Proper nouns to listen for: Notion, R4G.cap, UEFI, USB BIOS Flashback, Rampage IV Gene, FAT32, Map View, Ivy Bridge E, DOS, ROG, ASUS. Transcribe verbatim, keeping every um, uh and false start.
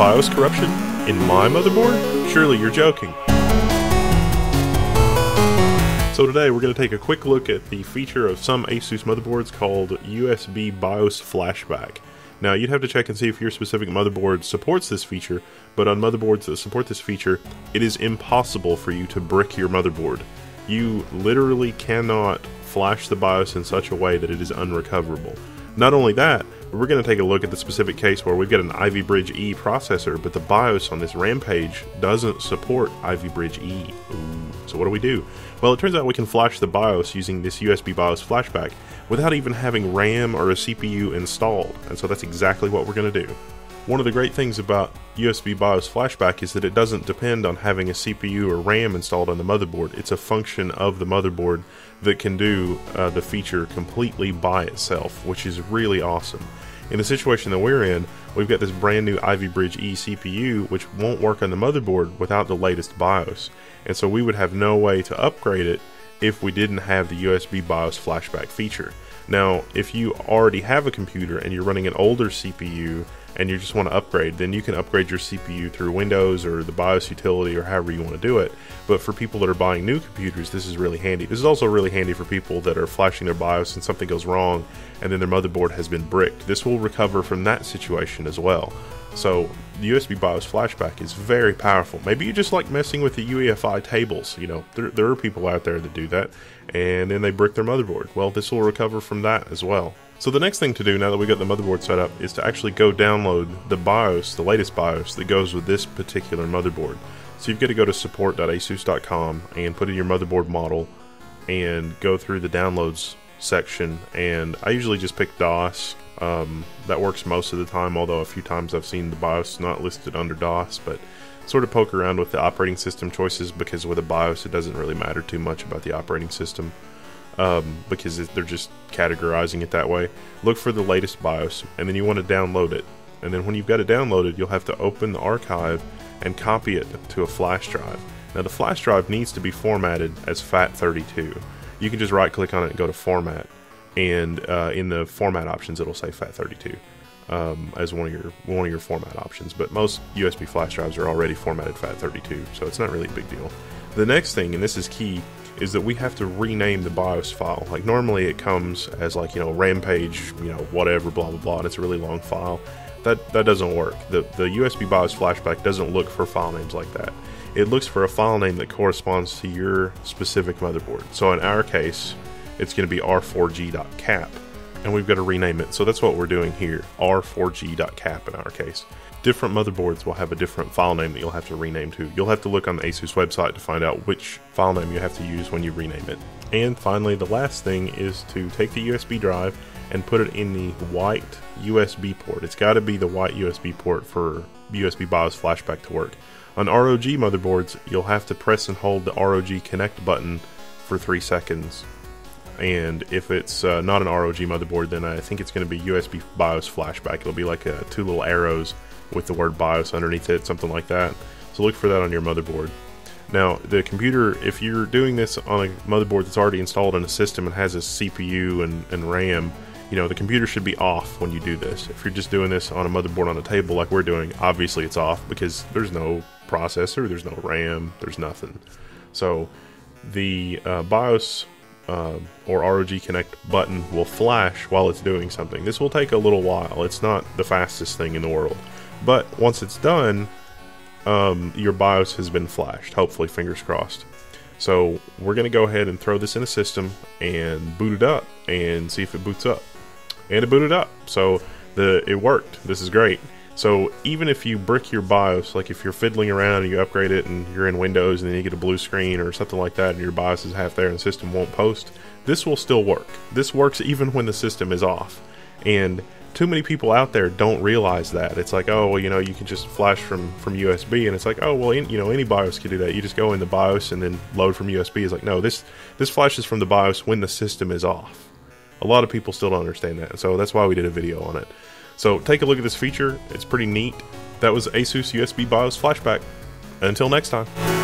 BIOS corruption in my motherboard? Surely you're joking. So today we're going to take a quick look at the feature of some ASUS motherboards called U S B BIOS Flashback. Now you'd have to check and see if your specific motherboard supports this feature, but on motherboards that support this feature, it is impossible for you to brick your motherboard. You literally cannot flash the BIOS in such a way that it is unrecoverable. Not only that, we're going to take a look at the specific case where we've got an Ivy Bridge E processor, but the BIOS on this Rampage doesn't support Ivy Bridge E. Ooh. So what do we do? Well, it turns out we can flash the BIOS using this U S B BIOS flashback without even having RAM or a C P U installed, and so that's exactly what we're going to do. One of the great things about U S B BIOS flashback is that it doesn't depend on having a C P U or RAM installed on the motherboard. It's a function of the motherboard that can do uh, the feature completely by itself, which is really awesome. In the situation that we're in, we've got this brand new Ivy Bridge E C P U which won't work on the motherboard without the latest BIOS, and so we would have no way to upgrade it if we didn't have the U S B BIOS flashback feature. Now, if you already have a computer and you're running an older C P U and you just want to upgrade, then you can upgrade your C P U through Windows or the BIOS utility or however you want to do it. But for people that are buying new computers, this is really handy. This is also really handy for people that are flashing their BIOS and something goes wrong and then their motherboard has been bricked. This will recover from that situation as well. So the U S B BIOS flashback is very powerful. Maybe you just like messing with the U E F I tables. You know, there, there are people out there that do that, and then they brick their motherboard. Well, this will recover from that as well. So the next thing to do now that we've got the motherboard set up is to actually go download the BIOS, the latest BIOS that goes with this particular motherboard. So you've got to go to support dot asus dot com and put in your motherboard model and go through the downloads section, and I usually just pick DOS. Um, that works most of the time, although a few times I've seen the BIOS not listed under DOS, but sort of poke around with the operating system choices, because with a BIOS it doesn't really matter too much about the operating system, um, because they're just categorizing it that way. Look for the latest BIOS, and then you want to download it, and then when you've got it downloaded, you'll have to open the archive and copy it to a flash drive. Now the flash drive needs to be formatted as fat thirty-two. You can just right click on it and go to format, and uh, in the format options it'll say fat thirty-two um, as one of your one of your format options, but most U S B flash drives are already formatted fat thirty-two, so it's not really a big deal. The next thing, and this is key, is that we have to rename the BIOS file. Like normally it comes as like, you know, Rampage, you know, whatever, blah blah blah, and it's a really long file. That, that doesn't work. The, the U S B BIOS flashback doesn't look for file names like that. It looks for a file name that corresponds to your specific motherboard. So in our case, it's going to be R four G dot cap, and we've got to rename it. So that's what we're doing here, R four G dot cap in our case. Different motherboards will have a different file name that you'll have to rename to. You'll have to look on the ASUS website to find out which file name you have to use when you rename it. And finally, the last thing is to take the U S B drive and put it in the white U S B port. It's got to be the white U S B port for U S B BIOS flashback to work. On R O G motherboards, you'll have to press and hold the R O G connect button for three seconds. And if it's uh, not an R O G motherboard, then I think it's going to be U S B BIOS flashback. It'll be like uh, two little arrows with the word BIOS underneath it, something like that. So look for that on your motherboard. Now the computer, if you're doing this on a motherboard that's already installed in a system and has a C P U and, and RAM, you know, the computer should be off when you do this. If you're just doing this on a motherboard on a table like we're doing, obviously it's off because there's no processor, there's no RAM, there's nothing. So the uh, BIOS Uh, or R O G connect button will flash while it's doing something. This will take a little while. It's not the fastest thing in the world, but once it's done, um, your BIOS has been flashed, hopefully, fingers crossed. So we're gonna go ahead and throw this in a system and boot it up and see if it boots up. And it booted up, so the it worked. This is great. So even if you brick your BIOS, like if you're fiddling around and you upgrade it and you're in Windows and then you get a blue screen or something like that and your BIOS is half there and the system won't post, this will still work. This works even when the system is off. And too many people out there don't realize that. It's like, oh, well, you know, you can just flash from, from U S B, and it's like, oh, well, in, you know, any BIOS can do that. You just go in the BIOS and then load from U S B. It's like, no, this, this flashes from the BIOS when the system is off. A lot of people still don't understand that, so that's why we did a video on it. So take a look at this feature, it's pretty neat. That was ASUS U S B BIOS Flashback. Until next time.